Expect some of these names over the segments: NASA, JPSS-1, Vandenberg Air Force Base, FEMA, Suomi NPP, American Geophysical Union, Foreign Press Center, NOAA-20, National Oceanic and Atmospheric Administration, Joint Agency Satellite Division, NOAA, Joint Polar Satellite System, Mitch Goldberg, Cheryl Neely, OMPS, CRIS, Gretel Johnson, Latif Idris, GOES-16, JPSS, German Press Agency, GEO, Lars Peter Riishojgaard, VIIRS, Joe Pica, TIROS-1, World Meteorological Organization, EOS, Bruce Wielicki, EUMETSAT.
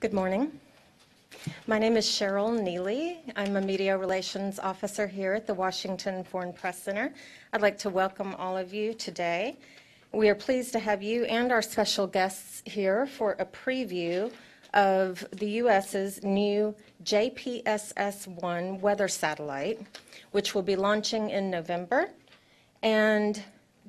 Good morning. My name is Cheryl Neely. I'm a Media Relations Officer here at the Washington Foreign Press Center. I'd like to welcome all of you today. We are pleased to have you and our special guests here for a preview of the U.S.'s new JPSS-1 weather satellite, which will be launching in November. And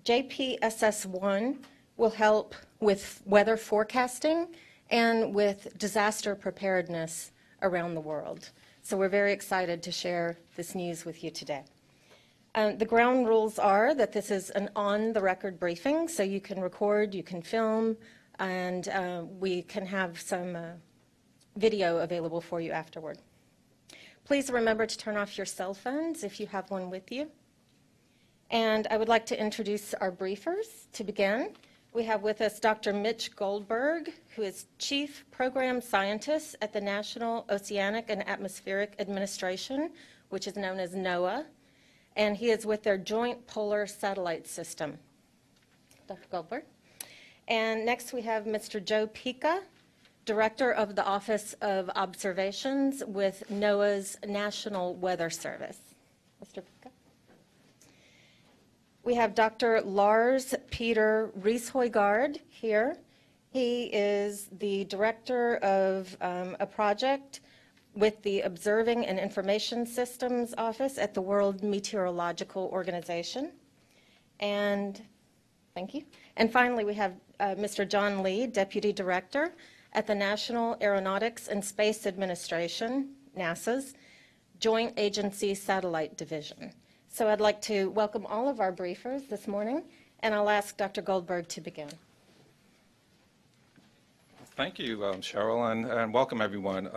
JPSS-1 will help with weather forecasting and with disaster preparedness around the world. So we're very excited to share this news with you today. The ground rules are that this is an on-the-record briefing, so you can record, you can film, and we can have some video available for you afterward. Please remember to turn off your cell phones if you have one with you. And I would like to introduce our briefers to begin. We have with us Dr. Mitch Goldberg, who is Chief Program Scientist at the National Oceanic and Atmospheric Administration, which is known as NOAA, and he is with their Joint Polar Satellite System. Dr. Goldberg. And next we have Mr. Joe Pica, Director of the Office of Observations with NOAA's National Weather Service. Mr. Pica. We have Dr. Lars Peter Riishojgaard here. He is the director of a project with the Observing and Information Systems Office at the World Meteorological Organization. And thank you. And finally, we have Mr. John Lee, Deputy Director at the National Aeronautics and Space Administration, NASA's Joint Agency Satellite Division. So I'd like to welcome all of our briefers this morning, and I'll ask Dr. Goldberg to begin. Thank you, Cheryl, and welcome everyone.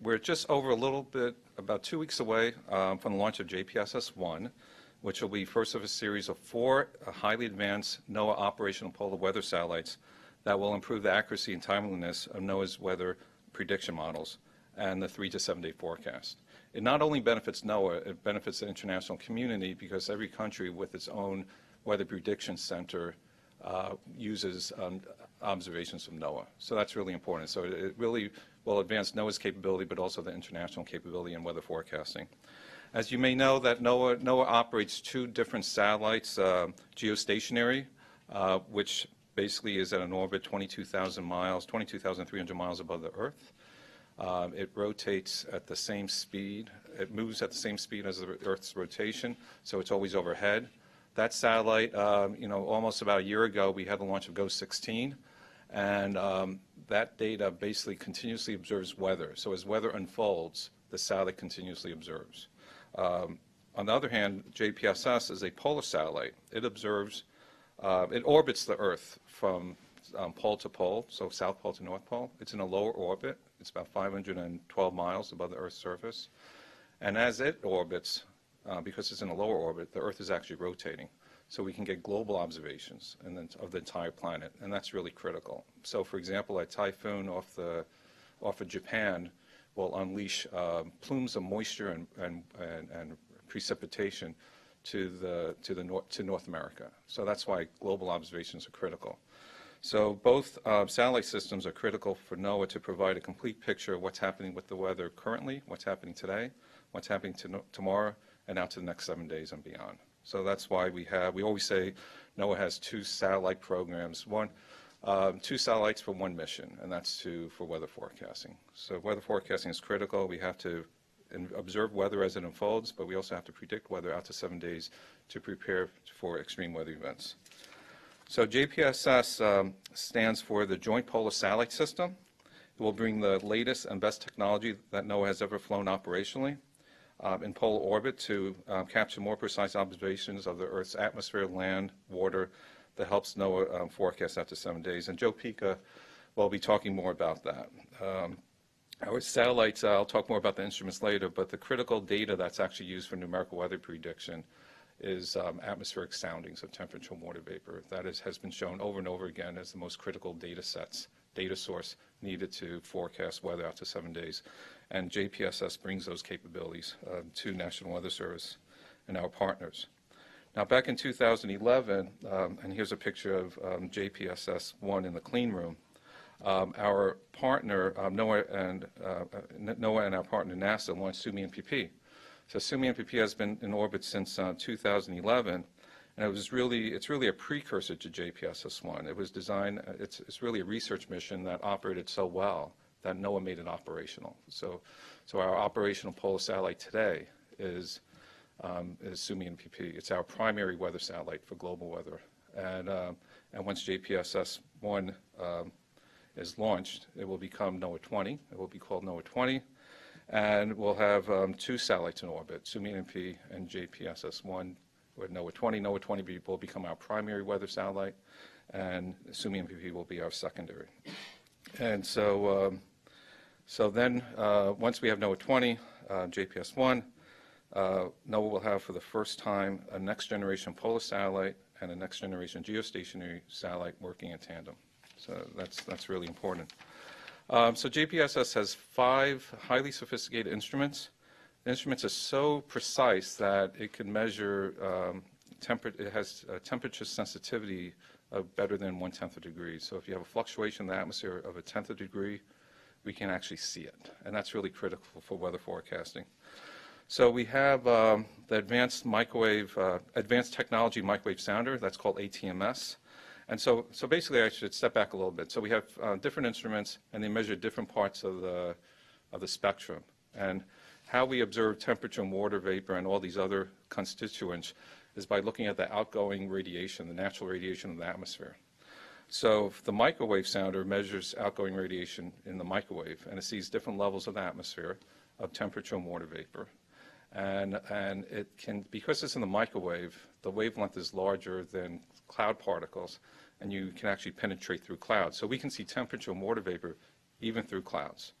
We're just over a little bit, about 2 weeks away from the launch of JPSS-1, which will be first of a series of four highly advanced NOAA operational polar weather satellites that will improve the accuracy and timeliness of NOAA's weather prediction models and the 3- to 7-day forecast. It not only benefits NOAA, it benefits the international community because every country with its own weather prediction center uses observations from NOAA. So that's really important. So it really will advance NOAA's capability, but also the international capability in weather forecasting. As you may know, that NOAA operates two different satellites, geostationary, which basically is at an orbit 22,300 miles above the Earth. It rotates at the same speed. It moves at the same speed as the Earth's rotation, so it's always overhead. That satellite, almost about a year ago, we had the launch of GOES-16, and that data basically continuously observes weather. So as weather unfolds, the satellite continuously observes. On the other hand, JPSS is a polar satellite. It observes, it orbits the Earth from pole to pole, so South Pole to North Pole. It's in a lower orbit. It's about 512 miles above the Earth's surface. And as it orbits, because it's in a lower orbit, the Earth is actually rotating. So we can get global observations and then of the entire planet, and that's really critical. So for example, a typhoon off of Japan will unleash plumes of moisture and precipitation to North America. So that's why global observations are critical. So both satellite systems are critical for NOAA to provide a complete picture of what's happening with the weather currently, what's happening today, what's happening tomorrow, and out to the next 7 days and beyond. So that's why we always say NOAA has two satellite programs, two satellites for one mission, and that's for weather forecasting. So weather forecasting is critical. We have to observe weather as it unfolds, but we also have to predict weather out to 7 days to prepare for extreme weather events. So JPSS stands for the Joint Polar Satellite System. It will bring the latest and best technology that NOAA has ever flown operationally in polar orbit to capture more precise observations of the Earth's atmosphere, land, water, that helps NOAA forecast out to 7 days. And Joe Pica will be talking more about that. Our satellites, I'll talk more about the instruments later, but the critical data that's actually used for numerical weather prediction is atmospheric soundings of temperature and water vapor. That has been shown over and over again as the most critical data source needed to forecast weather out to 7 days. And JPSS brings those capabilities to National Weather Service and our partners. Now back in 2011, and here's a picture of JPSS-1 in the clean room, our partner, NOAA and our partner NASA launched Suomi NPP. So Suomi NPP has been in orbit since 2011, and it's really a precursor to JPSS-1. It was designed, it's really a research mission that operated so well that NOAA made it operational. So our operational polar satellite today is Suomi NPP. It's our primary weather satellite for global weather. And once JPSS-1 is launched, it will become NOAA-20. It will be called NOAA-20. And we'll have two satellites in orbit, Suomi NPP and JPSS-1 with NOAA-20. NOAA-20 will become our primary weather satellite, and Suomi NPP will be our secondary. And so, so then once we have NOAA-20, JPSS-1, NOAA will have for the first time a next-generation polar satellite and a next-generation geostationary satellite working in tandem. So that's really important. So JPSS has 5 highly sophisticated instruments. The instruments are so precise that it can measure temperature sensitivity of better than 1/10 of a degree. So if you have a fluctuation in the atmosphere of 1/10 of a degree, we can actually see it. And that's really critical for weather forecasting. So we have the advanced technology microwave sounder, that's called ATMS. And so basically I should step back a little bit. So we have different instruments, and they measure different parts of the spectrum. And how we observe temperature and water vapor and all these other constituents is by looking at the outgoing radiation, the natural radiation of the atmosphere. So the microwave sounder measures outgoing radiation in the microwave, and it sees different levels of the atmosphere of temperature and water vapor. And it can, because it's in the microwave, the wavelength is larger than cloud particles, and you can actually penetrate through clouds. So we can see temperature and water vapor even through clouds.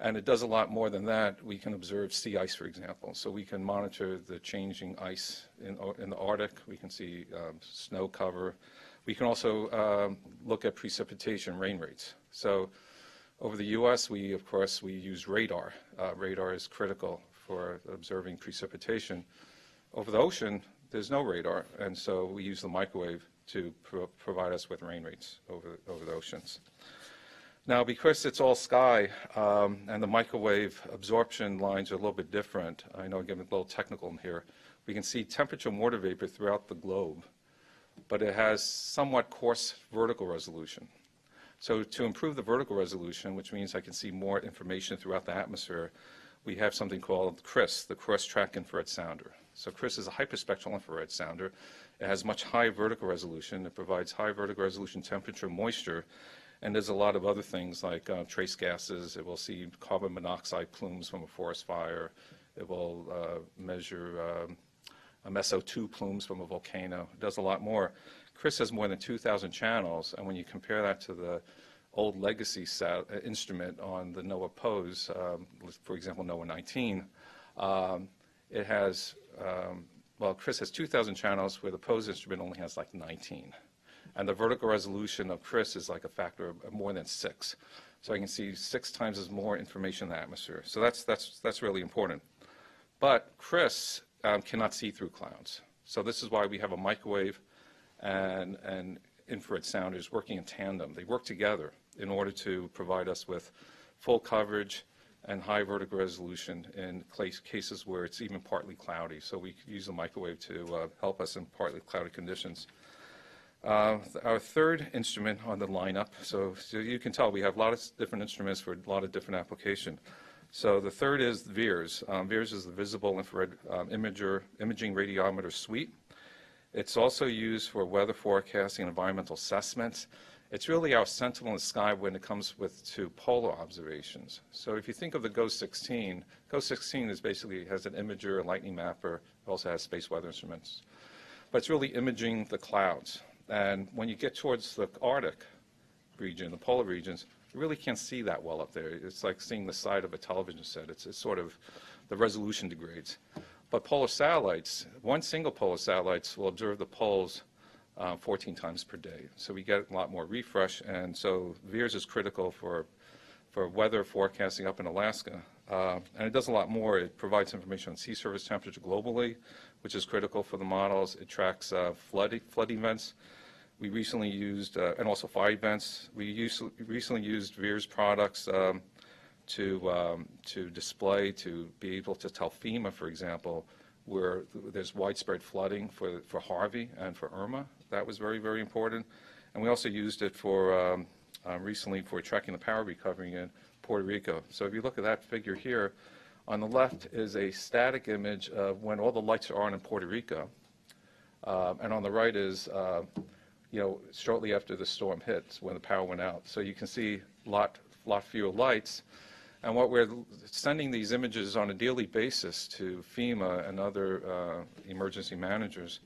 And it does a lot more than that. We can observe sea ice, for example. So we can monitor the changing ice in the Arctic. We can see snow cover. We can also look at precipitation rain rates. So over the U.S., of course, we use radar. Radar is critical for observing precipitation. Over the ocean, there's no radar, and so we use the microwave to provide us with rain rates over the oceans. Now, because it's all sky, and the microwave absorption lines are a little bit different, I know I'm getting a little technical in here, we can see temperature and water vapor throughout the globe, but it has somewhat coarse vertical resolution. So to improve the vertical resolution, which means I can see more information throughout the atmosphere, we have something called CRIS, the Cross-Track Infrared Sounder. So CRIS is a hyperspectral infrared sounder. It has much high vertical resolution. It provides high vertical resolution, temperature, moisture, and there's a lot of other things like trace gases. It will see carbon monoxide plumes from a forest fire. It will measure SO2 plumes from a volcano. It does a lot more. CRIS has more than 2,000 channels, and when you compare that to the old legacy instrument on the NOAA POSE, for example, NOAA-19, it has, well, CRIS has 2,000 channels where the POSE instrument only has like 19. And the vertical resolution of CRIS is like a factor of more than 6. So I can see 6 times as more information in the atmosphere. So that's really important. But CRIS cannot see through clouds. So this is why we have a microwave and infrared sounders working in tandem. They work together in order to provide us with full coverage and high vertical resolution in cases where it's even partly cloudy. So we use the microwave to help us in partly cloudy conditions. Our third instrument on the lineup, so you can tell we have a lot of different instruments for a lot of different applications. So the third is VIIRS. VIIRS is the Visible Infrared Imaging Radiometer Suite. It's also used for weather forecasting and environmental assessments. It's really our sentinel in the sky when it comes to polar observations. So if you think of the GOES-16, GOES-16 is basically has an imager, a lightning mapper, it also has space weather instruments. But it's really imaging the clouds. And when you get towards the Arctic region, the polar regions, you really can't see that well up there. It's like seeing the side of a television set. It's sort of, the resolution degrades. But polar satellites, one single polar satellite will observe the poles 14 times per day. So we get a lot more refresh, and so VIIRS is critical for weather forecasting up in Alaska. And it does a lot more. It provides information on sea surface temperature globally, which is critical for the models. It tracks flood events. We recently used, and also fire events, we recently used VIIRS products to display, to be able to tell FEMA, for example, where there's widespread flooding for Harvey and for Irma. That was very, very important. And we also used it for, recently for tracking the power recovery in Puerto Rico. So if you look at that figure here, on the left is a static image of when all the lights are on in Puerto Rico. And on the right is, you know, shortly after the storm hits, when the power went out. So you can see a lot fewer lights. And what we're sending these images on a daily basis to FEMA and other emergency managers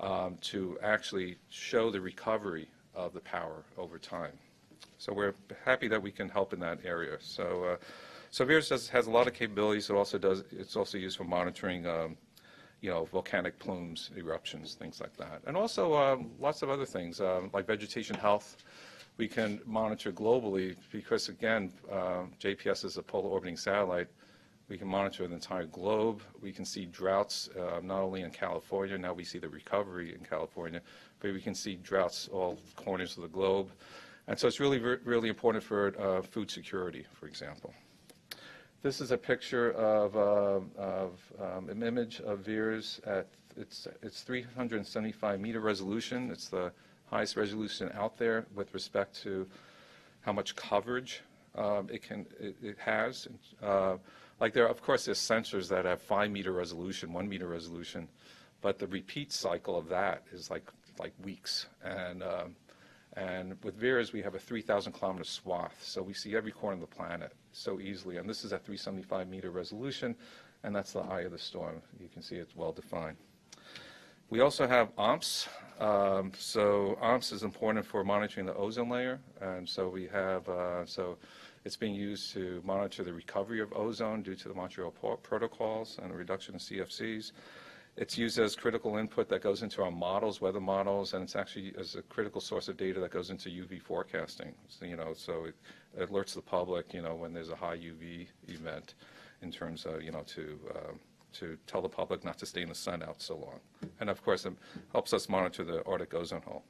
to actually show the recovery of the power over time. So we're happy that we can help in that area. So, VIIRS has a lot of capabilities. It also does. It's also used for monitoring, you know, volcanic plumes, eruptions, things like that, and also lots of other things like vegetation health. We can monitor globally because, again, JPSS is a polar orbiting satellite. We can monitor the entire globe. We can see droughts not only in California, now we see the recovery in California, but we can see droughts all corners of the globe. And so it's really, really important for food security, for example. This is a picture of an image of VIIRS at its 375 meter resolution. It's the highest resolution out there with respect to how much coverage it has. Like there, of course, there's sensors that have 5 meter resolution, 1 meter resolution, but the repeat cycle of that is like weeks. And with VIIRS, we have a 3,000 kilometer swath, so we see every corner of the planet so easily. And this is at 375 meter resolution, and that's the eye of the storm. You can see it's well defined. We also have OMPS. So OMPS is important for monitoring the ozone layer, and so we have so it's being used to monitor the recovery of ozone due to the Montreal protocols and the reduction of CFCs. It's used as critical input that goes into our models, weather models, and it's actually as a critical source of data that goes into UV forecasting. So, you know, so it alerts the public, you know, when there's a high UV event, in terms of, you know, to tell the public not to stay in the sun out so long. And of course, it helps us monitor the Arctic ozone hole.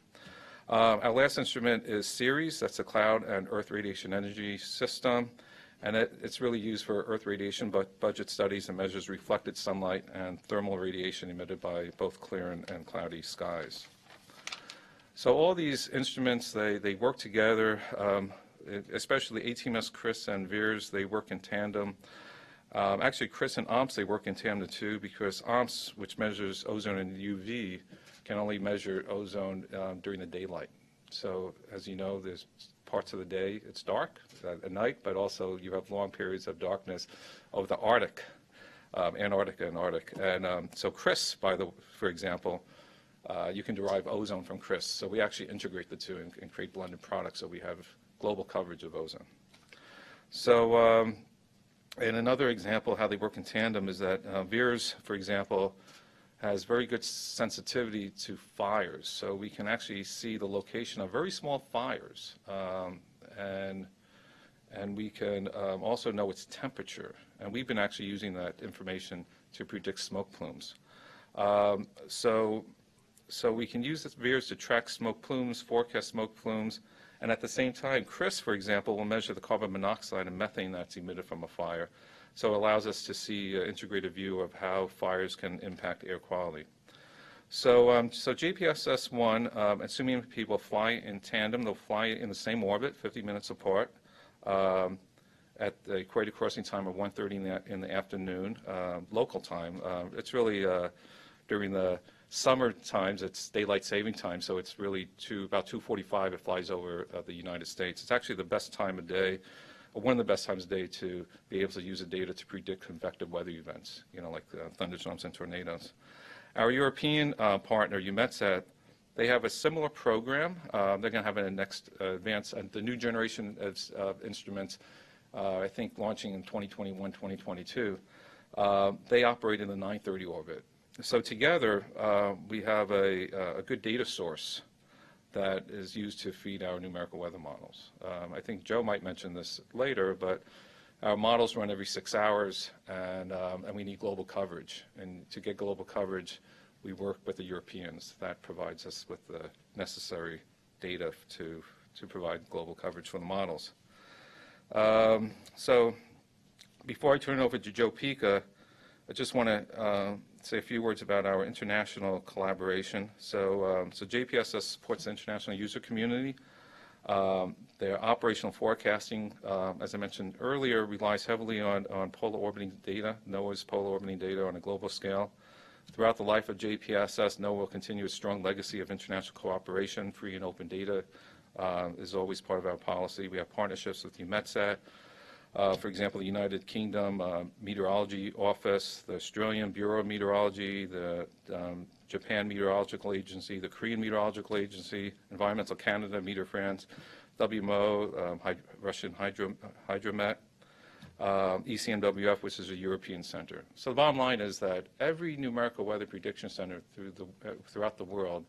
Our last instrument is CERES. That's the Cloud and Earth Radiation Energy System. And it's really used for Earth radiation, but budget studies and measures reflected sunlight and thermal radiation emitted by both clear and cloudy skies. So all these instruments, they work together, especially ATMS, CRIS, and VIIRS, they work in tandem. Actually, CRIS and OMPS, they work in tandem too, because OMPS, which measures ozone and UV, can only measure ozone during the daylight. So, as you know, there's parts of the day it's dark at night, but also you have long periods of darkness over the Arctic, Antarctica and Arctic. And so CRIS, for example, you can derive ozone from CRIS. So we actually integrate the two and create blended products, so we have global coverage of ozone. So. And another example how they work in tandem is that VIIRS, for example, has very good sensitivity to fires. So we can actually see the location of very small fires, and we can also know its temperature. And we've been actually using that information to predict smoke plumes. So we can use this VIIRS to track smoke plumes, forecast smoke plumes. And at the same time, CRIS, for example, will measure the carbon monoxide and methane that's emitted from a fire. So it allows us to see an integrated view of how fires can impact air quality. So, JPSS-1, assuming people fly in tandem, they'll fly in the same orbit, 50 minutes apart, at the equator crossing time of 1:30 in the afternoon, local time. It's really during the summer times, it's daylight saving time, so it's really about 2:45 it flies over the United States. It's actually the best time of day, or one of the best times of day, to be able to use the data to predict convective weather events, you know, like thunderstorms and tornadoes. Our European partner, EUMETSAT, they have a similar program. They're going to have a next advance, the new generation of instruments, I think launching in 2021, 2022. They operate in the 9:30 orbit. So together, we have a good data source that is used to feed our numerical weather models. I think Joe might mention this later, but our models run every 6 hours, and we need global coverage. And to get global coverage, we work with the Europeans. That provides us with the necessary data to provide global coverage for the models. So before I turn it over to Joe Pica, I just want to say a few words about our international collaboration. So JPSS supports the international user community. Their operational forecasting, as I mentioned earlier, relies heavily on polar orbiting data, NOAA's polar orbiting data on a global scale. Throughout the life of JPSS, NOAA will continue its strong legacy of international cooperation. Free and open data is always part of our policy. We have partnerships with EUMETSAT, for example, the United Kingdom Meteorology Office, the Australian Bureau of Meteorology, the Japan Meteorological Agency, the Korean Meteorological Agency, Environmental Canada, Meteor France, WMO, Russian Hydromet, ECMWF, which is a European center. So the bottom line is that every numerical weather prediction center throughout the world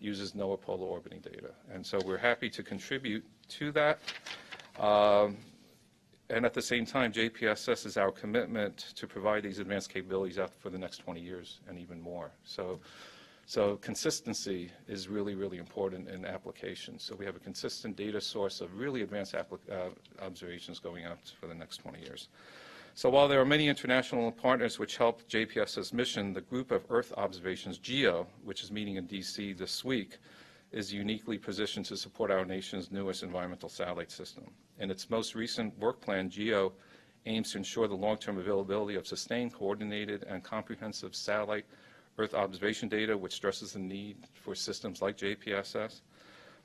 uses NOAA polar orbiting data. And so we're happy to contribute to that. And at the same time, JPSS is our commitment to provide these advanced capabilities out for the next 20 years and even more. So consistency is really, really important in applications. So we have a consistent data source of really advanced observations going out for the next 20 years. So while there are many international partners which help JPSS mission, the group of Earth observations, GEO, which is meeting in DC this week, is uniquely positioned to support our nation's newest environmental satellite system. In its most recent work plan, GEO aims to ensure the long-term availability of sustained, coordinated, and comprehensive satellite Earth observation data, which stresses the need for systems like JPSS.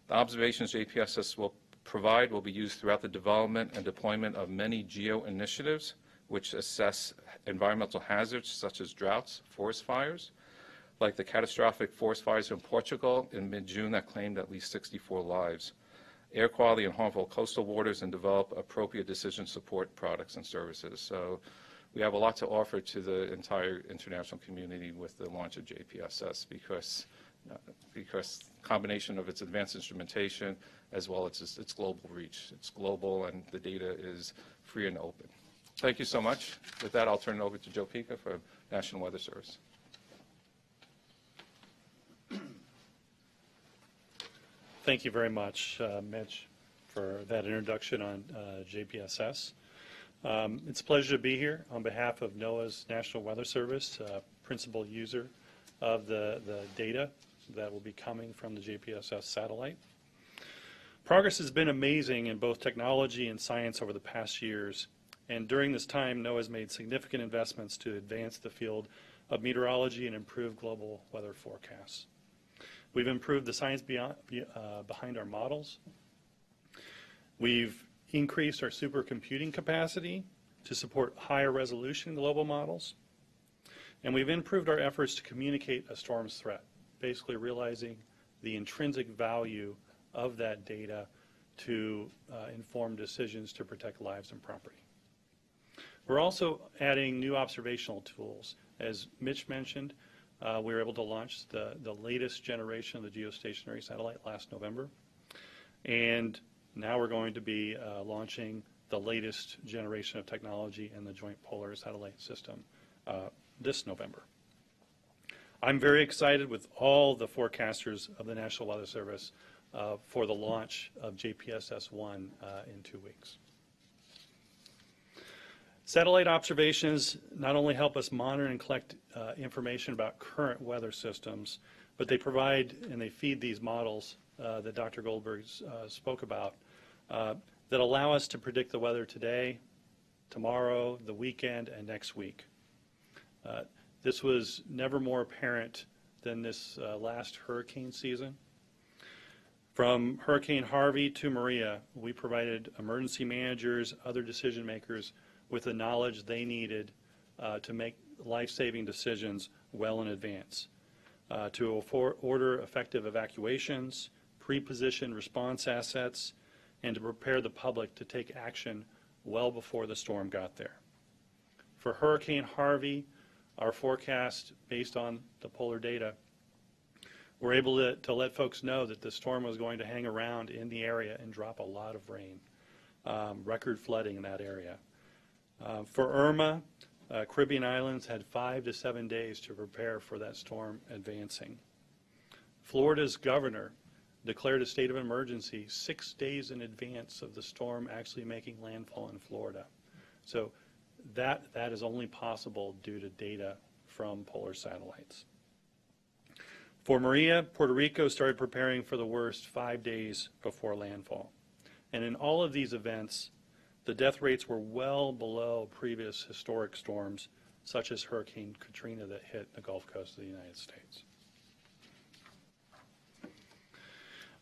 The observations JPSS will provide will be used throughout the development and deployment of many GEO initiatives, which assess environmental hazards such as droughts, forest fires, like the catastrophic forest fires in Portugal in mid-June that claimed at least 64 lives, air quality and harmful coastal waters, and develop appropriate decision support products and services. So we have a lot to offer to the entire international community with the launch of JPSS because combination of its advanced instrumentation as well as its global reach. It's global and the data is free and open. Thank you so much. With that, I'll turn it over to Joe Pica for National Weather Service. Thank you very much, Mitch, for that introduction on JPSS. It's a pleasure to be here on behalf of NOAA's National Weather Service, principal user of the data that will be coming from the JPSS satellite. Progress has been amazing in both technology and science over the past years, and during this time, NOAA has made significant investments to advance the field of meteorology and improve global weather forecasts. We've improved the science behind our models. We've increased our supercomputing capacity to support higher resolution global models. And we've improved our efforts to communicate a storm's threat, basically realizing the intrinsic value of that data to inform decisions to protect lives and property. We're also adding new observational tools. As Mitch mentioned, we were able to launch the latest generation of the geostationary satellite last November. And now we're going to be launching the latest generation of technology in the Joint Polar Satellite System this November. I'm very excited with all the forecasters of the National Weather Service for the launch of JPSS-1 in 2 weeks. Satellite observations not only help us monitor and collect information about current weather systems, but they provide and they feed these models that Dr. Goldberg spoke about that allow us to predict the weather today, tomorrow, the weekend, and next week. This was never more apparent than this last hurricane season. From Hurricane Harvey to Maria, we provided emergency managers, other decision makers, with the knowledge they needed to make life-saving decisions well in advance, to order effective evacuations, pre-position response assets, and to prepare the public to take action well before the storm got there. For Hurricane Harvey, our forecast based on the polar data, we're able to let folks know that the storm was going to hang around in the area and drop a lot of rain, record flooding in that area. For Irma, Caribbean islands had 5 to 7 days to prepare for that storm advancing. Florida's governor declared a state of emergency 6 days in advance of the storm actually making landfall in Florida. So that is only possible due to data from polar satellites. For Maria, Puerto Rico started preparing for the worst 5 days before landfall. And in all of these events, the death rates were well below previous historic storms, such as Hurricane Katrina that hit the Gulf Coast of the United States.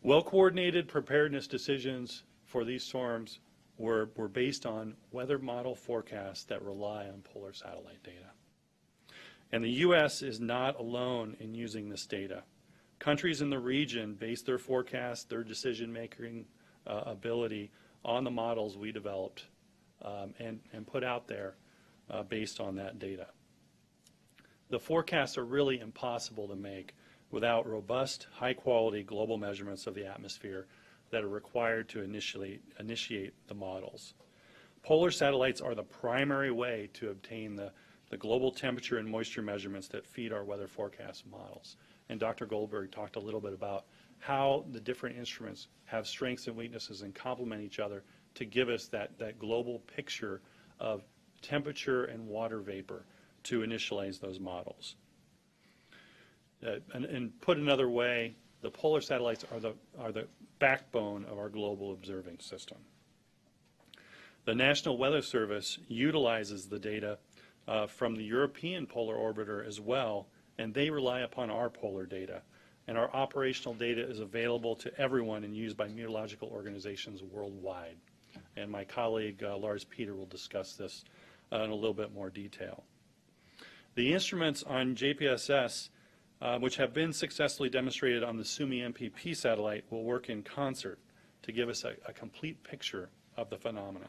Well-coordinated preparedness decisions for these storms were based on weather model forecasts that rely on polar satellite data. And the U.S. is not alone in using this data. Countries in the region base their forecasts, their decision-making ability on the models we developed and put out there based on that data. The forecasts are really impossible to make without robust, high-quality global measurements of the atmosphere that are required to initiate the models. Polar satellites are the primary way to obtain the global temperature and moisture measurements that feed our weather forecast models. And Dr. Goldberg talked a little bit about how the different instruments have strengths and weaknesses and complement each other to give us that global picture of temperature and water vapor to initialize those models. And put another way, the polar satellites are the backbone of our global observing system. The National Weather Service utilizes the data from the European Polar Orbiter as well, and they rely upon our polar data. And our operational data is available to everyone and used by meteorological organizations worldwide. And my colleague, Lars Peter, will discuss this in a little bit more detail. The instruments on JPSS, which have been successfully demonstrated on the Suomi NPP satellite, will work in concert to give us a complete picture of the phenomena.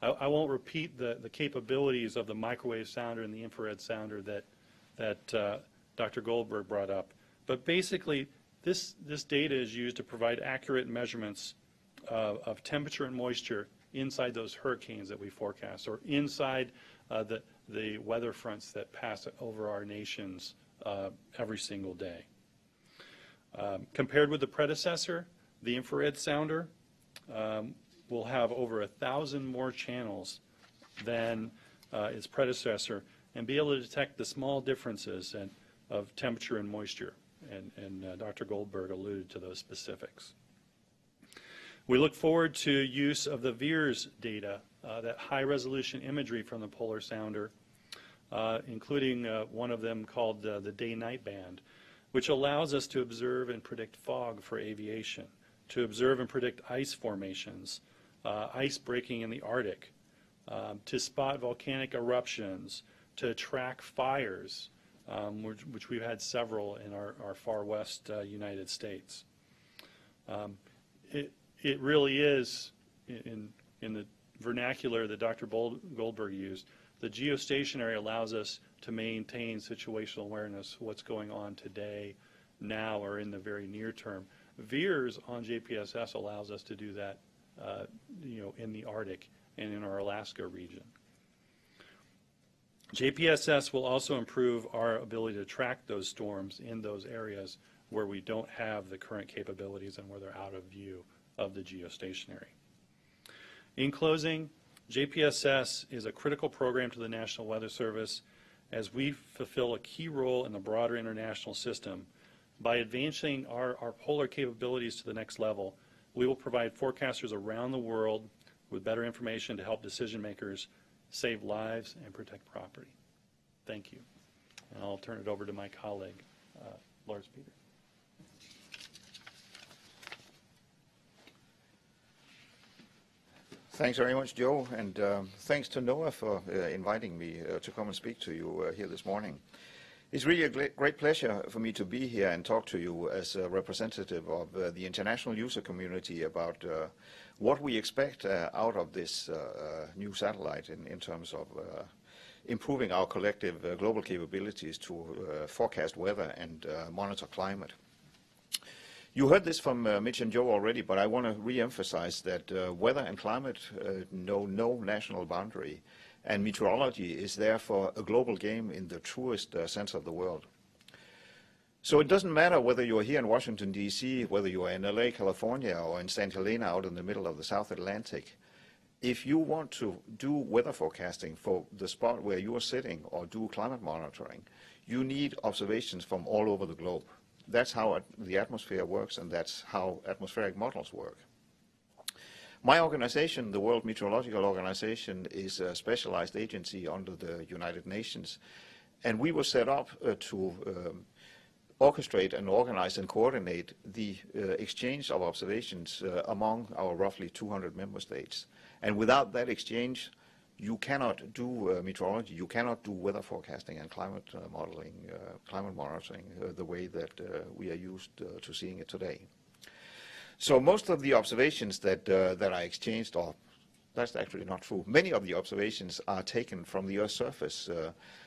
I won't repeat the capabilities of the microwave sounder and the infrared sounder that Dr. Goldberg brought up. But basically, this data is used to provide accurate measurements of temperature and moisture inside those hurricanes that we forecast, or inside the weather fronts that pass over our nations every single day. Compared with the predecessor, the infrared sounder will have over 1,000 more channels than its predecessor and be able to detect the small differences of temperature and moisture. And Dr. Goldberg alluded to those specifics. We look forward to use of the VIIRS data, that high-resolution imagery from the polar sounder, including one of them called the day-night band, which allows us to observe and predict fog for aviation, to observe and predict ice formations, ice breaking in the Arctic, to spot volcanic eruptions, to track fires, which we've had several in our far west United States. It really is, in the vernacular that Dr. Goldberg used, the geostationary allows us to maintain situational awareness, what's going on today, now, or in the very near term. VIIRS on JPSS allows us to do that in the Arctic and in our Alaska region. JPSS will also improve our ability to track those storms in those areas where we don't have the current capabilities and where they're out of view of the geostationary. In closing, JPSS is a critical program to the National Weather Service as we fulfill a key role in the broader international system. By advancing our polar capabilities to the next level, we will provide forecasters around the world with better information to help decision makers save lives and protect property. Thank you. And I'll turn it over to my colleague, Lars Peter. Thanks very much, Joe, and thanks to NOAA for inviting me to come and speak to you here this morning. It's really a great pleasure for me to be here and talk to you as a representative of the international user community about what we expect out of this new satellite in terms of improving our collective global capabilities to forecast weather and monitor climate. You heard this from Mitch and Joe already, but I want to re-emphasize that weather and climate know no national boundary, And meteorology is therefore a global game in the truest sense of the world. So it doesn't matter whether you're here in Washington, D.C., whether you're in L.A., California, or in St. Helena out in the middle of the South Atlantic. If you want to do weather forecasting for the spot where you are sitting or do climate monitoring, you need observations from all over the globe. That's how the atmosphere works, and that's how atmospheric models work. My organization, the World Meteorological Organization, is a specialized agency under the United Nations, and we were set up to orchestrate and organize and coordinate the exchange of observations among our roughly 200 member states. And without that exchange, you cannot do meteorology, you cannot do weather forecasting and climate modeling, climate monitoring the way that we are used to seeing it today. So most of the observations that, are exchanged, or that's actually not true, many of the observations are taken from the Earth's surface,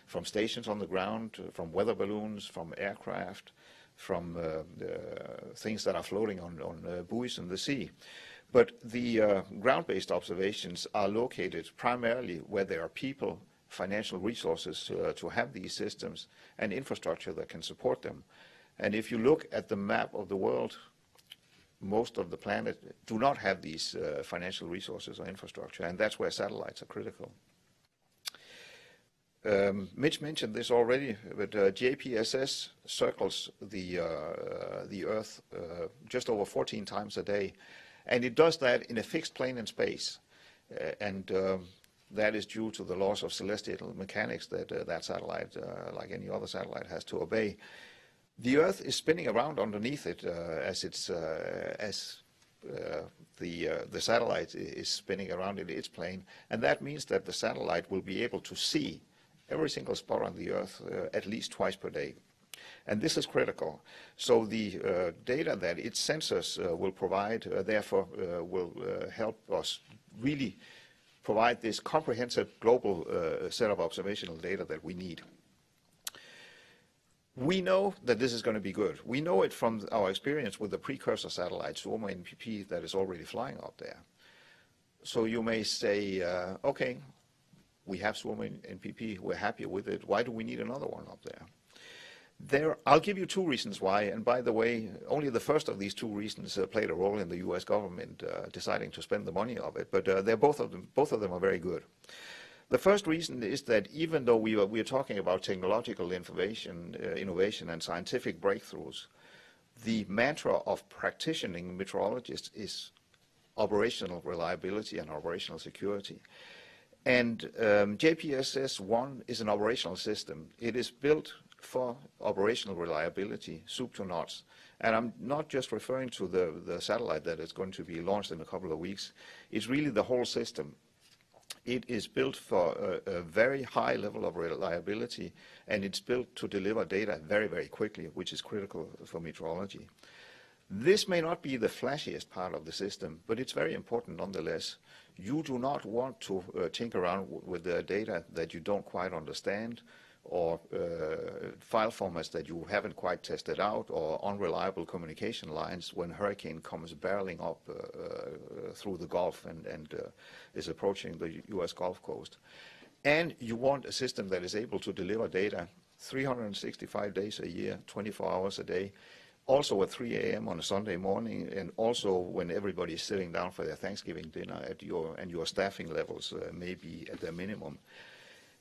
from stations on the ground, from weather balloons, from aircraft, from things that are floating on buoys in the sea. But the ground-based observations are located primarily where there are people, financial resources to have these systems, and infrastructure that can support them. And if you look at the map of the world, most of the planet do not have these financial resources or infrastructure, and that's where satellites are critical. Mitch mentioned this already, but JPSS circles the Earth just over 14 times a day. And it does that in a fixed plane in space, and that is due to the laws of celestial mechanics that that satellite, like any other satellite, has to obey. The Earth is spinning around underneath it as it's the satellite is spinning around in its plane, and that means that the satellite will be able to see every single spot on the Earth at least twice per day. And this is critical. So the data that its sensors will provide, therefore, will help us really provide this comprehensive global set of observational data that we need. We know that this is going to be good. We know it from our experience with the precursor satellite, Suomi NPP, that is already flying up there. So you may say, okay, we have Suomi NPP, we're happy with it. Why do we need another one up there? I'll give you two reasons why, and by the way, only the first of these two reasons played a role in the U.S. government deciding to spend the money of it, but they're both of them are very good. The first reason is that even though we are talking about technological innovation and scientific breakthroughs, the mantra of practicing meteorologists is operational reliability and operational security. And JPSS-1 is an operational system. It is built for operational reliability, soup to nuts. And I'm not just referring to the satellite that is going to be launched in a couple of weeks. It's really the whole system. It is built for a very high level of reliability, and it's built to deliver data very, very quickly, which is critical for meteorology. This may not be the flashiest part of the system, but it's very important nonetheless. You do not want to tinker around with the data that you don't quite understand, or file formats that you haven't quite tested out, or unreliable communication lines when hurricane comes barreling up through the Gulf and is approaching the U.S. Gulf Coast. And you want a system that is able to deliver data 365 days a year, 24 hours a day, also at 3 a.m. on a Sunday morning, and also when everybody is sitting down for their Thanksgiving dinner at your staffing levels may be at their minimum.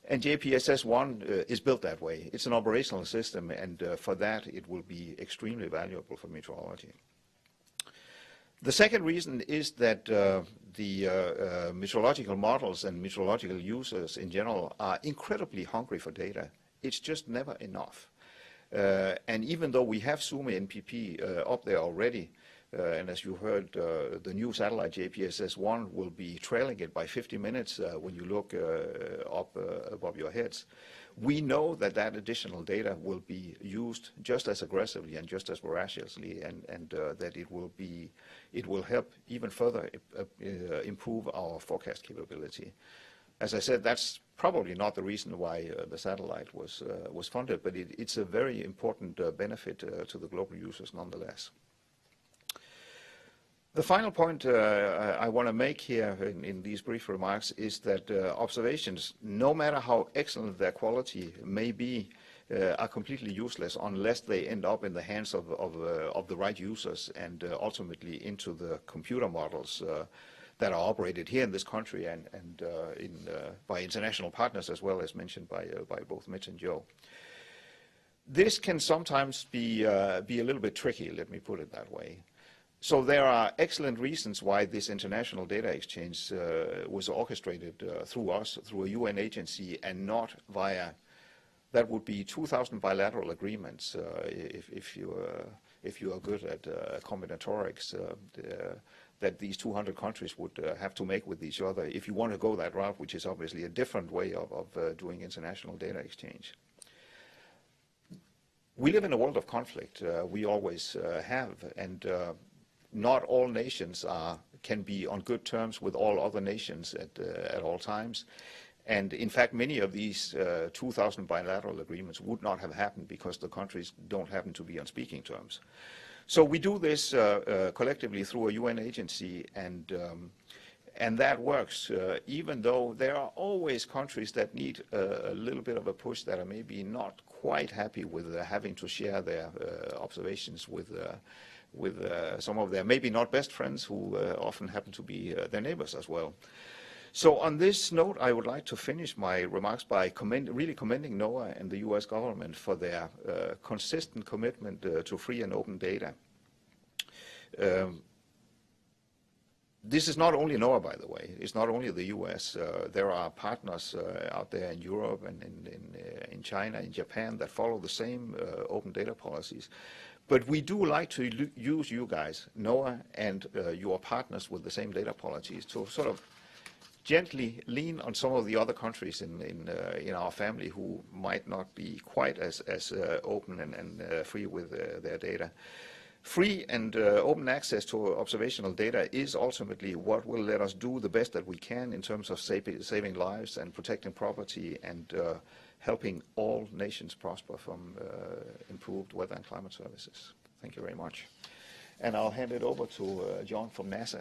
And JPSS-1 is built that way. It's an operational system, and for that it will be extremely valuable for meteorology. The second reason is that the meteorological models and meteorological users in general are incredibly hungry for data. It's just never enough. And even though we have Suomi NPP up there already, and as you heard, the new satellite JPSS-1 will be trailing it by 50 minutes when you look up above your heads. We know that that additional data will be used just as aggressively and just as voraciously, and that it will help even further improve our forecast capability. As I said, that's probably not the reason why the satellite was funded, but it's a very important benefit to the global users nonetheless. The final point I want to make here in these brief remarks is that observations, no matter how excellent their quality may be, are completely useless unless they end up in the hands of the right users and ultimately into the computer models that are operated here in this country and by international partners, as well as mentioned by both Mitch and Joe. This can sometimes be a little bit tricky, let me put it that way. So there are excellent reasons why this international data exchange was orchestrated through us, through a UN agency, and not via, that would be 2,000 bilateral agreements if you are good at combinatorics that these 200 countries would have to make with each other if you want to go that route, which is obviously a different way of doing international data exchange. We live in a world of conflict. We always have, and not all nations can be on good terms with all other nations at all times. And in fact, many of these 2,000 bilateral agreements would not have happened because the countries don't happen to be on speaking terms. So we do this collectively through a UN agency, and that works, even though there are always countries that need a little bit of a push, that are maybe not quite happy with having to share their observations with some of their maybe not best friends, who often happen to be their neighbors as well. So on this note, I would like to finish my remarks by really commending NOAA and the U.S. government for their consistent commitment to free and open data. This is not only NOAA, by the way. It's not only the U.S. There are partners out there in Europe and in China, in Japan, that follow the same open data policies. But we do like to use you guys, NOAA, and your partners with the same data policies to sort of gently lean on some of the other countries in our family who might not be quite as open and free with their data. Free and open access to observational data is ultimately what will let us do the best that we can in terms of saving lives and protecting property and helping all nations prosper from improved weather and climate services. Thank you very much. And I'll hand it over to John from NASA.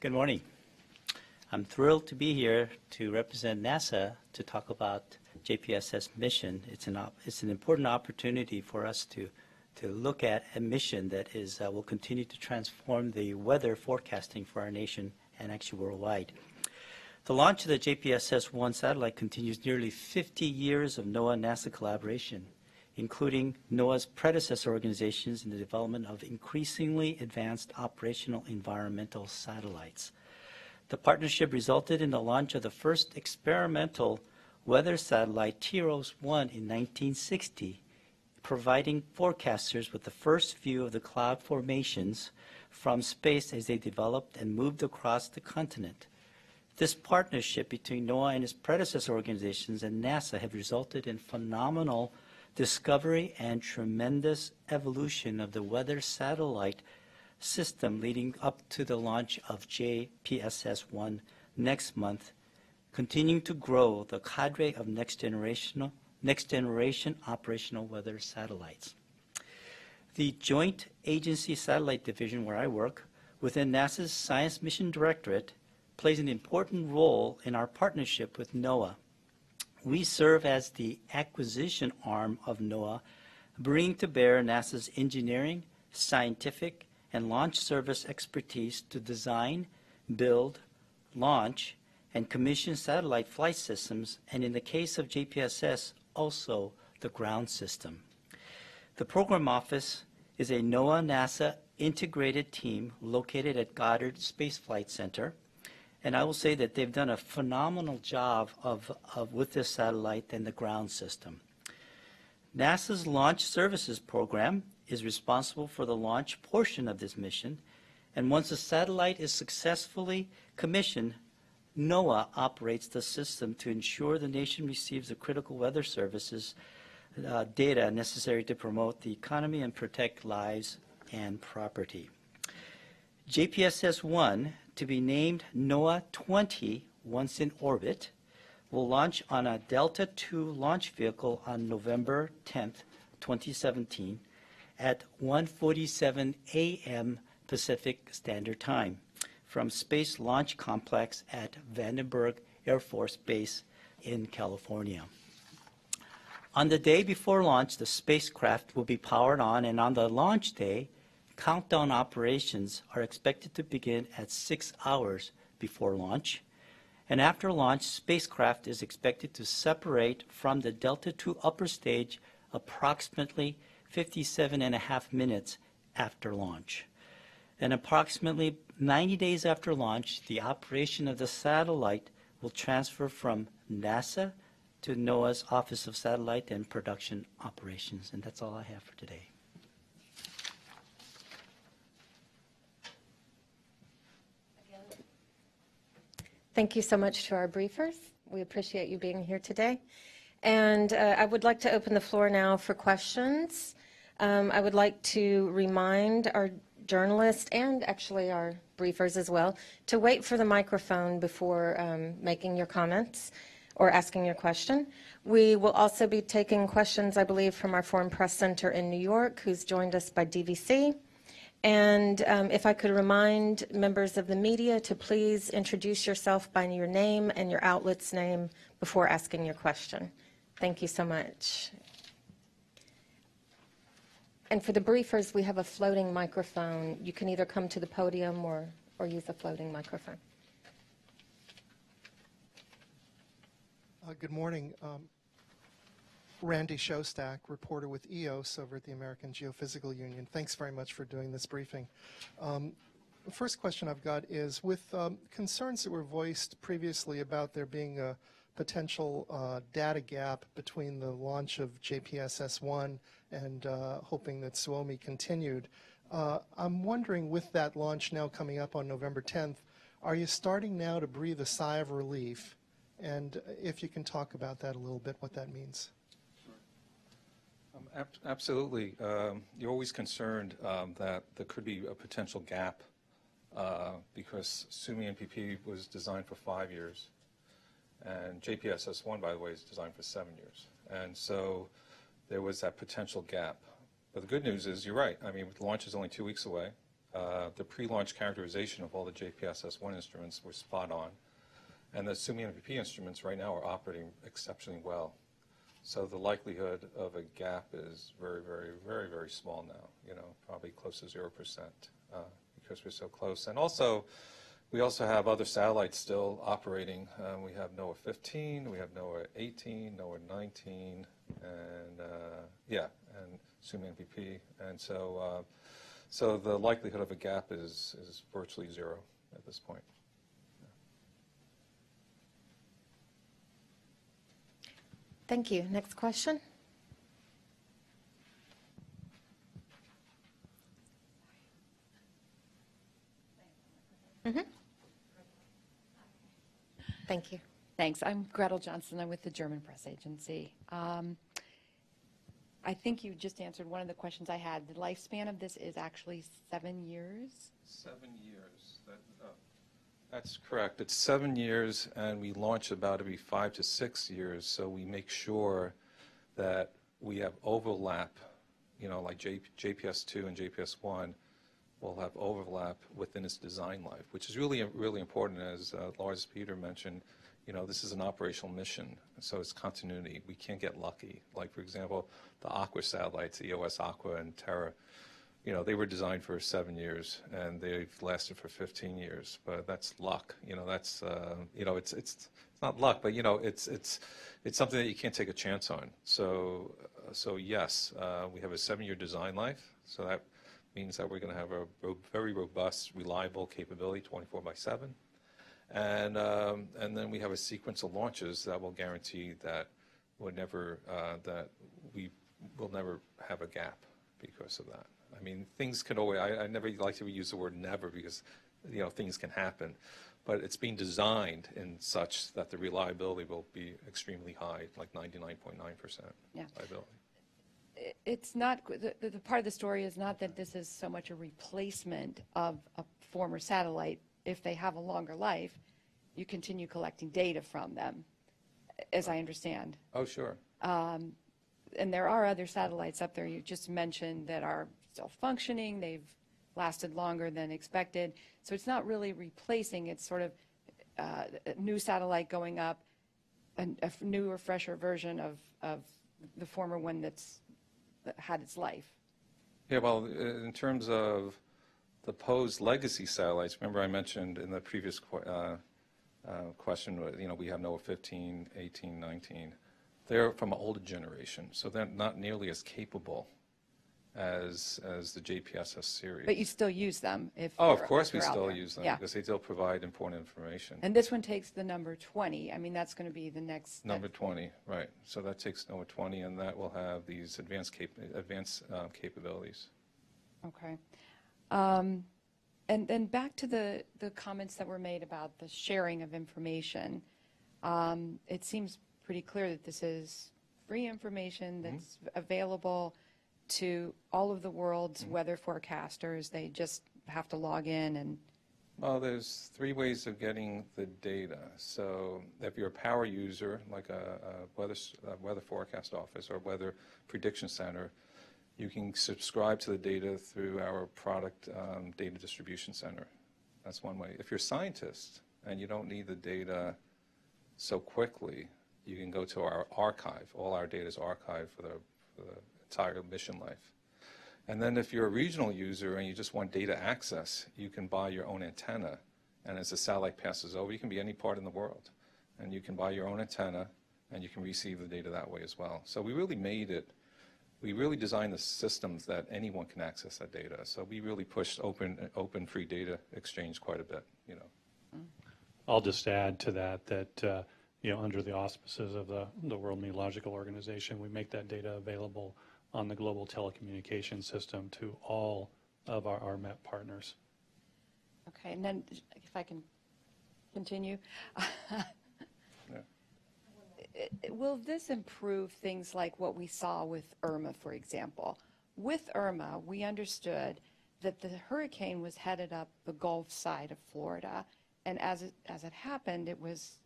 Good morning. I'm thrilled to be here to represent NASA to talk about JPSS mission. It's an important opportunity for us to look at a mission that is will continue to transform the weather forecasting for our nation and actually worldwide. The launch of the JPSS-1 satellite continues nearly 50 years of NOAA-NASA collaboration, including NOAA's predecessor organizations in the development of increasingly advanced operational environmental satellites. The partnership resulted in the launch of the first experimental weather satellite, TIROS-1, in 1960, providing forecasters with the first view of the cloud formations from space as they developed and moved across the continent. This partnership between NOAA and its predecessor organizations and NASA have resulted in phenomenal discovery and tremendous evolution of the weather satellite system leading up to the launch of JPSS-1 next month, continuing to grow the cadre of next generation operational weather satellites. The Joint Agency Satellite Division, where I work, within NASA's Science Mission Directorate, plays an important role in our partnership with NOAA. We serve as the acquisition arm of NOAA, bringing to bear NASA's engineering, scientific, and launch service expertise to design, build, launch, and commission satellite flight systems, and in the case of JPSS, also the ground system. The program office is a NOAA-NASA integrated team located at Goddard Space Flight Center. And I will say that they've done a phenomenal job with this satellite and the ground system. NASA's Launch Services Program is responsible for the launch portion of this mission, and once the satellite is successfully commissioned, NOAA operates the system to ensure the nation receives the critical weather services data necessary to promote the economy and protect lives and property. JPSS-1, to be named NOAA-20 once in orbit, will launch on a Delta II launch vehicle on November 10th, 2017 at 1:47 a.m. Pacific Standard Time from Space Launch Complex at Vandenberg Air Force Base in California. On the day before launch, the spacecraft will be powered on, and on the launch day, countdown operations are expected to begin at 6 hours before launch. And after launch, spacecraft is expected to separate from the Delta II upper stage approximately 57.5 minutes after launch. And approximately 90 days after launch, the operation of the satellite will transfer from NASA to NOAA's Office of Satellite and Production Operations. And that's all I have for today. Thank you so much to our briefers. We appreciate you being here today. And I would like to open the floor now for questions. I would like to remind our journalists and actually our briefers as well to wait for the microphone before making your comments or asking your question. We will also be taking questions, I believe, from our Foreign Press Center in New York, who's joined us by DVC. And if I could remind members of the media to please introduce yourself by your name and your outlet's name before asking your question. Thank you so much. And for the briefers, we have a floating microphone. You can either come to the podium or use a floating microphone. Good morning. Randy Showstack, reporter with EOS over at the American Geophysical Union. Thanks very much for doing this briefing. The first question I've got is, with concerns that were voiced previously about there being a potential data gap between the launch of JPSS-1 and hoping that Suomi continued, I'm wondering, with that launch now coming up on November 10th, are you starting now to breathe a sigh of relief? And if you can talk about that a little bit, what that means. Absolutely. You're always concerned that there could be a potential gap because Suomi NPP was designed for 5 years, and JPSS-1, by the way, is designed for 7 years. And so there was that potential gap. But the good news is, you're right. I mean, the launch is only 2 weeks away. The pre-launch characterization of all the JPSS-1 instruments were spot on. And the Suomi NPP instruments right now are operating exceptionally well. So the likelihood of a gap is very, very, very, very small now, you know, probably close to 0% because we're so close. And also, we also have other satellites still operating. We have NOAA 15, we have NOAA 18, NOAA 19, and and Suomi NPP. And so, so the likelihood of a gap is virtually zero at this point. Thank you. Next question. Mm-hmm. Thank you. Thanks. I'm Gretel Johnson. I'm with the German Press Agency. I think you just answered one of the questions I had. The lifespan of this is actually 7 years? 7 years. That's correct. It's 7 years, and we launch about every 5 to 6 years, so we make sure that we have overlap, you know, like JPS-2 and JPS-1 will have overlap within its design life, which is really, really important. As Lars Peter mentioned, you know, this is an operational mission, so it's continuity. We can't get lucky. Like, for example, the Aqua satellites, EOS Aqua and Terra, you know, they were designed for 7 years, and they've lasted for 15 years. But that's luck. You know, that's you know, it's not luck, but you know, it's something that you can't take a chance on. So yes, we have a 7-year design life. So that means that we're going to have a very robust, reliable capability, 24/7, and then we have a sequence of launches that will guarantee that we'll never that we will never have a gap because of that. I mean, things can always, I never like to use the word never because, you know, things can happen. But it's being designed in such that the reliability will be extremely high, like 99.9% reliability. It's not, the part of the story is not that this is so much a replacement of a former satellite. If they have a longer life, you continue collecting data from them. as I understand. Oh, sure. And there are other satellites up there you just mentioned that are still functioning. They've lasted longer than expected. So it's not really replacing. It's sort of a new satellite going up, a newer, fresher version of the former one that's had its life. Yeah, well, in terms of the POE's legacy satellites, remember I mentioned in the previous question, you know, we have NOAA 15, 18, 19. They're from an older generation, so they're not nearly as capable as the JPSS series. But you still use them? If oh, of course we still use them, yeah, because they still provide important information. And this one takes the number 20. I mean, that's going to be the next... Number 20, right. So that takes number 20, and that will have these advanced capabilities. Okay. And then back to the comments that were made about the sharing of information. It seems pretty clear that this is free information that's available to all of the world's weather forecasters. They just have to log in and... Well, there's three ways of getting the data. So if you're a power user, like a weather forecast office or weather prediction center, you can subscribe to the data through our product data distribution center. That's one way. If you're a scientist and you don't need the data so quickly, you can go to our archive. All our data is archived for the entire mission life. And then if you're a regional user and you just want data access, you can buy your own antenna. And as the satellite passes over, you can be any part in the world. And you can buy your own antenna, and you can receive the data that way as well. So we really made it, we really designed the systems that anyone can access that data. So we really pushed open free data exchange quite a bit, you know. I'll just add to that that you know, under the auspices of the World Meteorological Organization, we make that data available on the global telecommunication system to all of our RMET partners. Okay, and then if I can continue. Will this improve things like what we saw with Irma, for example? With Irma, we understood that the hurricane was headed up the Gulf side of Florida, and as it happened, it was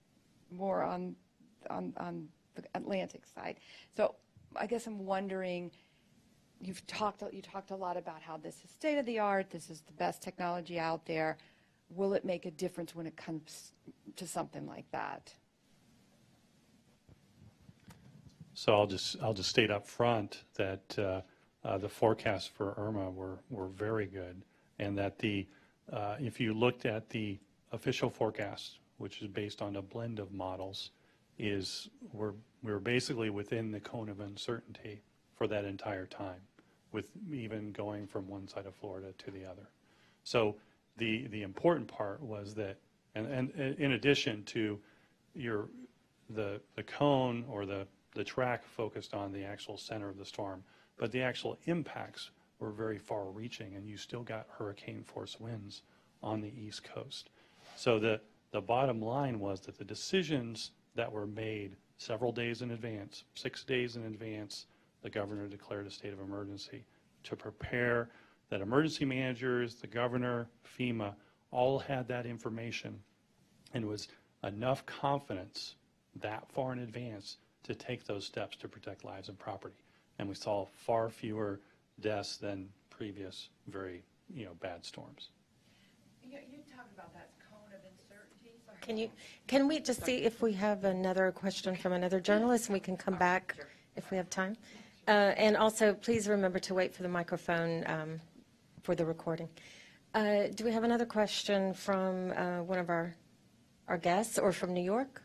more on the Atlantic side. So I guess I'm wondering, you talked a lot about how this is state of the art, this is the best technology out there. Will it make a difference when it comes to something like that? So I'll just state up front that the forecasts for Irma were very good, and that the if you looked at the official forecasts, which is based on a blend of models, is we're basically within the cone of uncertainty for that entire time, with even going from one side of Florida to the other. So the important part was that, and in addition to the cone or the track focused on the actual center of the storm, but the actual impacts were very far-reaching, and you still got hurricane-force winds on the East Coast. So the bottom line was that the decisions that were made several days in advance, 6 days in advance, the governor declared a state of emergency to prepare that emergency managers, the governor, FEMA, all had that information, and was enough confidence that far in advance to take those steps to protect lives and property. And we saw far fewer deaths than previous very, you know, bad storms. You talked about that. Can we just see if we have another question from another journalist, and we can come back if we have time? And also, please remember to wait for the microphone for the recording. Do we have another question from one of our guests, or from New York?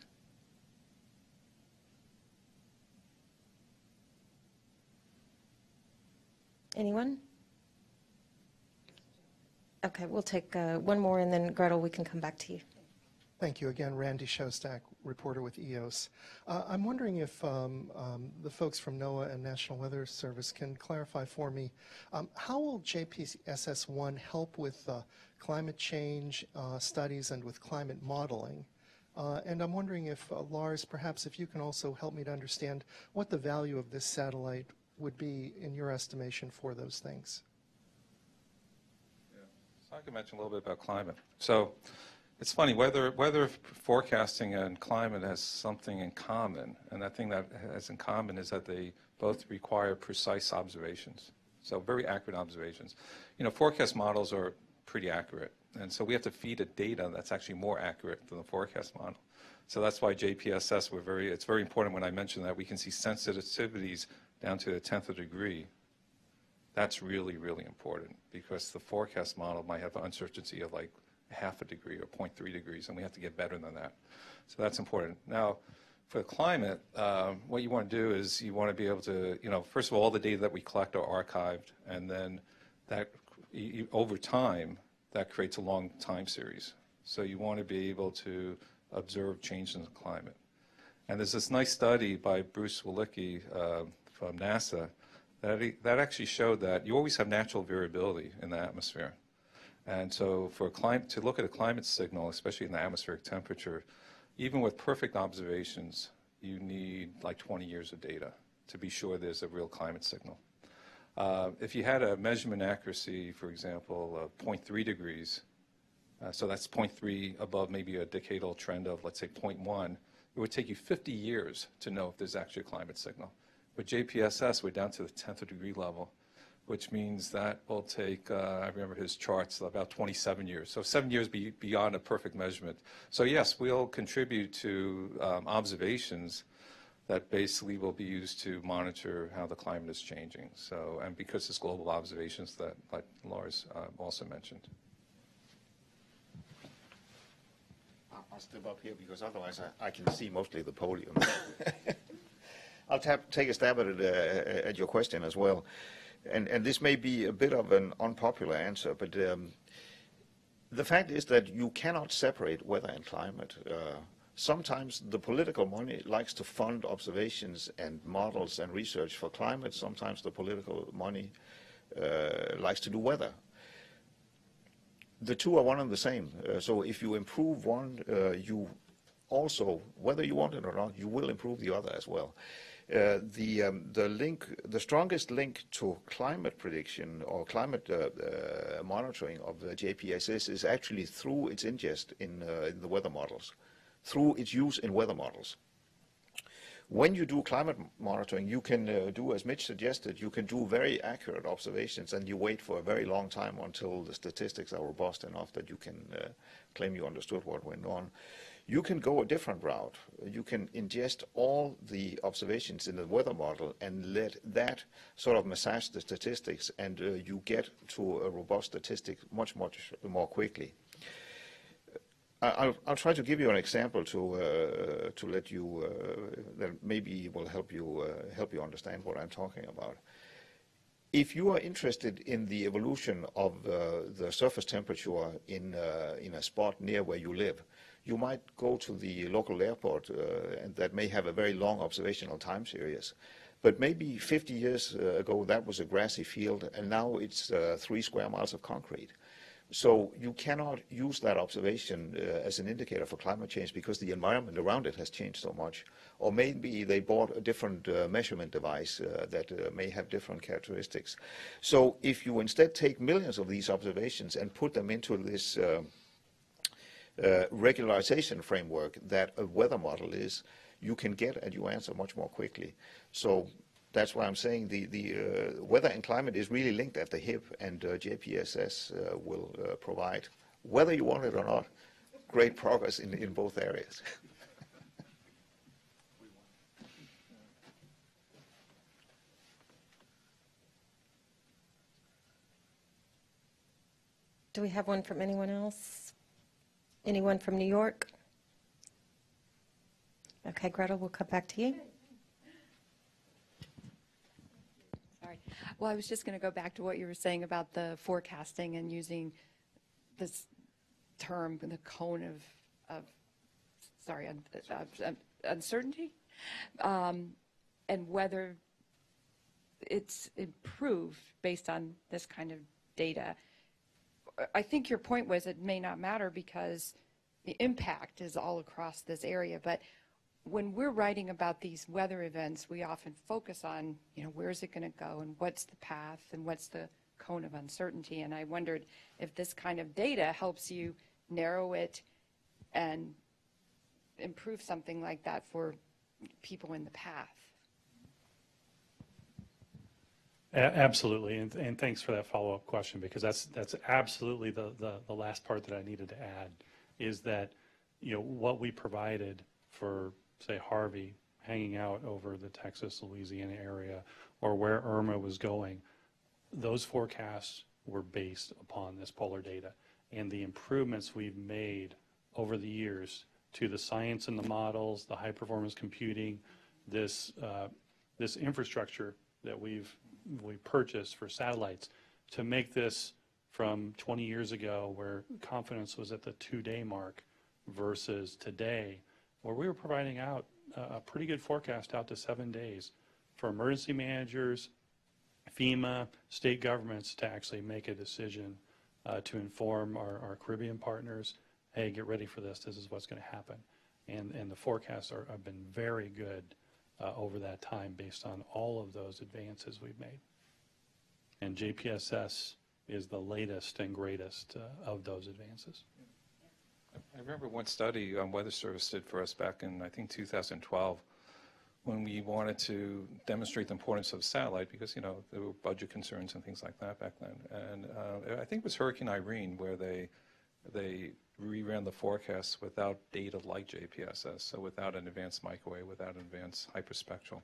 Anyone? Okay, we'll take one more, and then Gretel, we can come back to you. Thank you again, Randy Showstack, reporter with EOS. I'm wondering if the folks from NOAA and National Weather Service can clarify for me, how will JPSS-1 help with climate change studies and with climate modeling? And I'm wondering if, Lars, perhaps if you can also help me to understand what the value of this satellite would be in your estimation for those things. Yeah. So I can mention a little bit about climate. So It's funny, weather forecasting and climate has something in common, and that thing that has in common is that they both require precise observations, so very accurate observations. You know, forecast models are pretty accurate, and so we have to feed a data that's actually more accurate than the forecast model. So that's why JPSS, it's very important when I mention that we can see sensitivities down to the 1/10 of a degree. That's really, really important, because the forecast model might have an uncertainty of like 1/2 a degree or 0.3 degrees, and we have to get better than that. So that's important. Now, for climate, what you want to do is you want to be able to, you know, first of all the data that we collect are archived, and then that over time, that creates a long time series. So you want to be able to observe changes in the climate. And there's this nice study by Bruce Wielicki from NASA that actually showed that you always have natural variability in the atmosphere. And so for climate, to look at a climate signal, especially in the atmospheric temperature, even with perfect observations, you need like 20 years of data to be sure there's a real climate signal. If you had a measurement accuracy, for example, of 0.3 degrees, so that's 0.3 above maybe a decadal trend of, let's say, 0.1, it would take you 50 years to know if there's actually a climate signal. With JPSS, we're down to the 1/10 of a degree level, which means that will take, I remember his charts, about 27 years. So 7 years beyond a perfect measurement. So yes, we'll contribute to observations that basically will be used to monitor how the climate is changing. So, and because it's global observations that, like Lars also mentioned. I'll step up here because otherwise I can see mostly the podium. I'll take a stab at your question as well. And this may be a bit of an unpopular answer, but the fact is that you cannot separate weather and climate. Sometimes the political money likes to fund observations and models and research for climate. Sometimes the political money likes to do weather. The two are one and the same. So if you improve one, you also, whether you want it or not, you will improve the other as well. The strongest link to climate prediction or climate monitoring of the JPSS is actually through its ingest in the weather models, through its use in weather models. When you do climate monitoring, you can do, as Mitch suggested, you can do very accurate observations, and you wait for a very long time until the statistics are robust enough that you can claim you understood what went on. You can go a different route. You can ingest all the observations in the weather model and let that sort of massage the statistics, and you get to a robust statistic much, much more quickly. I'll try to give you an example to let you that maybe will help you understand what I'm talking about. If you are interested in the evolution of the surface temperature in a spot near where you live, you might go to the local airport, and that may have a very long observational time series. But maybe 50 years ago, that was a grassy field, and now it's 3 square miles of concrete. So you cannot use that observation as an indicator for climate change because the environment around it has changed so much. Or maybe they bought a different measurement device that may have different characteristics. So if you instead take millions of these observations and put them into this regularization framework that a weather model is, you can get at your answer much more quickly. So that's why I'm saying the weather and climate is really linked at the hip, and JPSS will provide, whether you want it or not, great progress in both areas. Do we have one from anyone else? Anyone from New York? Okay, Gretel, we'll come back to you. Well, I was just going to go back to what you were saying about the forecasting and using this term, the cone of uncertainty, and whether it's improved based on this kind of data. I think your point was it may not matter because the impact is all across this area, but when we're writing about these weather events, we often focus on, you know, where is it going to go and what's the path and what's the cone of uncertainty. And I wondered if this kind of data helps you narrow it and improve something like that for people in the path. Absolutely, and thanks for that follow-up question, because that's absolutely the last part that I needed to add, is that, you know, what we provided for, say, Harvey hanging out over the Texas, Louisiana area, or where Irma was going, those forecasts were based upon this polar data and the improvements we've made over the years to the science and the models, the high-performance computing, this infrastructure that we purchased for satellites to make this from 20 years ago, where confidence was at the 2-day mark, versus today, where we were providing out a pretty good forecast out to 7 days for emergency managers, FEMA, state governments to actually make a decision to inform our Caribbean partners, hey, get ready for this, this is what's going to happen. And the forecasts have been very good over that time based on all of those advances we've made. And JPSS is the latest and greatest of those advances. I remember one study Weather Service did for us back in, I think, 2012, when we wanted to demonstrate the importance of satellite, because, you know, there were budget concerns and things like that back then. And I think it was Hurricane Irene where they reran the forecasts without data like JPSS, so without an advanced microwave, without an advanced hyperspectral.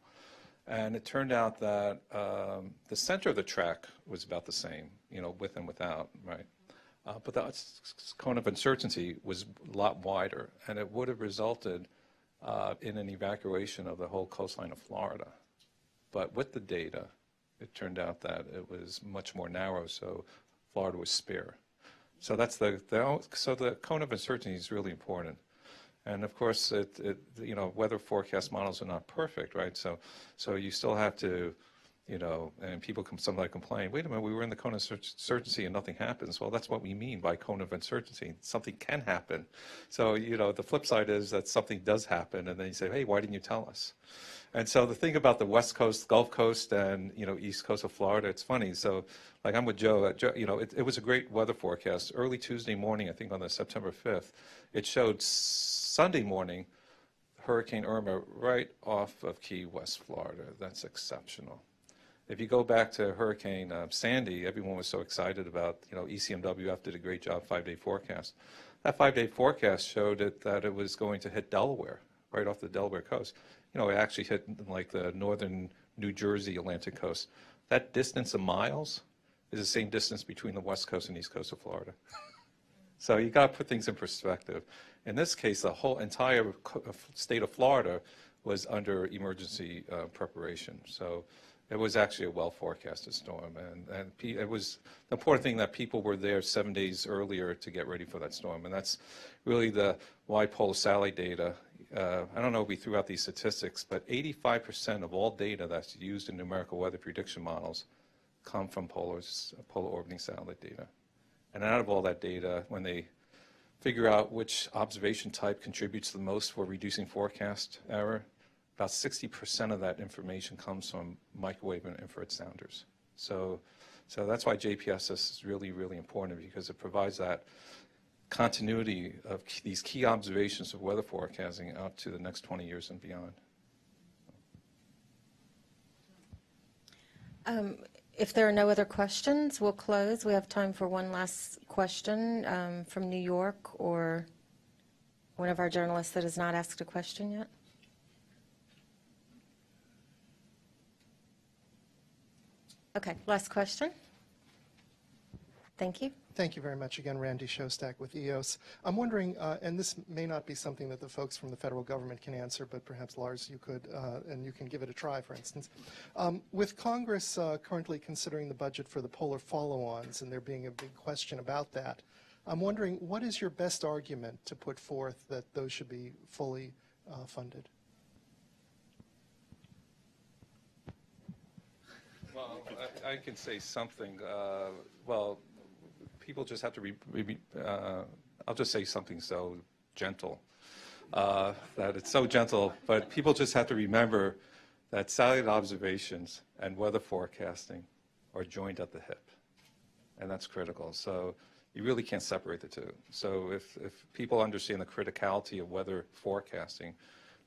And it turned out that the center of the track was about the same, you know, with and without, right? But the cone of uncertainty was a lot wider, and it would have resulted in an evacuation of the whole coastline of Florida. But with the data, it turned out that it was much more narrow, so Florida was spare. So that's the cone of uncertainty is really important. And of course, you know, weather forecast models are not perfect, right? So you still have to, you know, and people sometimes complain, wait a minute, we were in the cone of uncertainty and nothing happens. Well, that's what we mean by cone of uncertainty. Something can happen. So, you know, the flip side is that something does happen, and then you say, hey, why didn't you tell us? And so the thing about the West Coast, Gulf Coast, and, you know, East Coast of Florida, it's funny. So, like, I'm with Joe. You know, it was a great weather forecast. Early Tuesday morning, I think on the September 5th, it showed Sunday morning Hurricane Irma right off of Key West, Florida. That's exceptional. If you go back to Hurricane Sandy, everyone was so excited about, you know, ECMWF did a great job, 5-day forecast. That 5-day forecast showed that it was going to hit Delaware, right off the Delaware coast. You know, it actually hit like the northern New Jersey Atlantic coast. That distance of miles is the same distance between the West Coast and East Coast of Florida. So you got to put things in perspective. In this case, the whole entire state of Florida was under emergency preparation. So it was actually a well-forecasted storm, and it was the important thing that people were there 7 days earlier to get ready for that storm, and that's really the why polar satellite data. I don't know if we threw out these statistics, but 85% of all data that's used in numerical weather prediction models come from polar orbiting satellite data. And out of all that data, when they figure out which observation type contributes the most for reducing forecast error, about 60% of that information comes from microwave and infrared sounders. So that's why JPSS is really, really important, because it provides that continuity of these key observations of weather forecasting out to the next 20 years and beyond. If there are no other questions, we'll close. We have time for one last question from New York, or one of our journalists that has not asked a question yet. Okay, last question. Thank you. Thank you very much again, Randy Showstack with EOS. I'm wondering, and this may not be something that the folks from the federal government can answer, but perhaps, Lars, you could, and you can give it a try, for instance. With Congress currently considering the budget for the polar follow-ons, and there being a big question about that, I'm wondering, what is your best argument to put forth that those should be fully funded? Well, I can say something. Well, people just have to I'll just say something so gentle, that it's so gentle, but people just have to remember that satellite observations and weather forecasting are joined at the hip, and that's critical. So, you really can't separate the two. So if people understand the criticality of weather forecasting,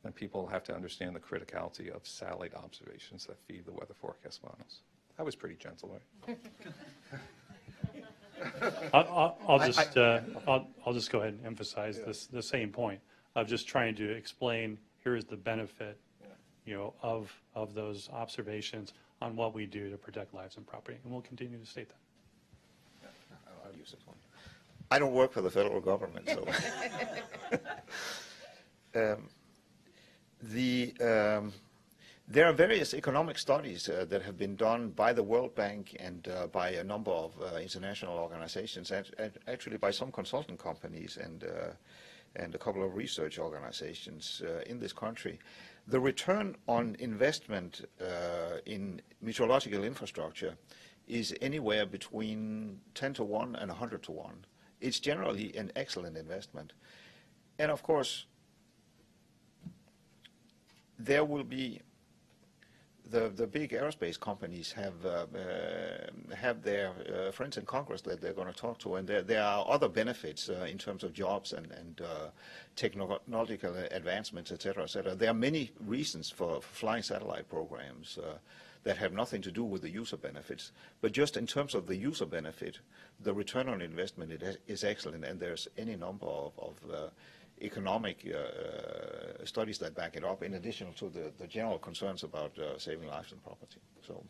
then people have to understand the criticality of satellite observations that feed the weather forecast models. That was pretty gentle, right? I'll just go ahead and emphasize this, the same point of just trying to explain, here is the benefit, you know, of those observations on what we do to protect lives and property, and we'll continue to state that. I'll use this one. I don't work for the federal government, so. There are various economic studies that have been done by the World Bank and by a number of international organizations, and actually by some consulting companies and a couple of research organizations in this country. The return on investment in meteorological infrastructure is anywhere between 10 to 1 and 100 to 1. It's generally an excellent investment. And of course, there will be the big aerospace companies have their friends in Congress that they're going to talk to, and there are other benefits in terms of jobs and technological advancements, et cetera, et cetera. There are many reasons for flying satellite programs that have nothing to do with the user benefits, but just in terms of the user benefit, the return on investment is excellent, and there's any number of economic studies that back it up, in addition to the general concerns about saving lives and property. So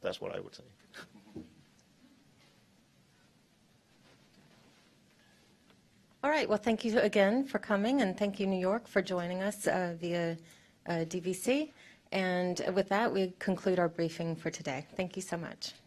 that's what I would say. All right, well, thank you again for coming, and thank you, New York, for joining us via DVC. And with that, we conclude our briefing for today. Thank you so much.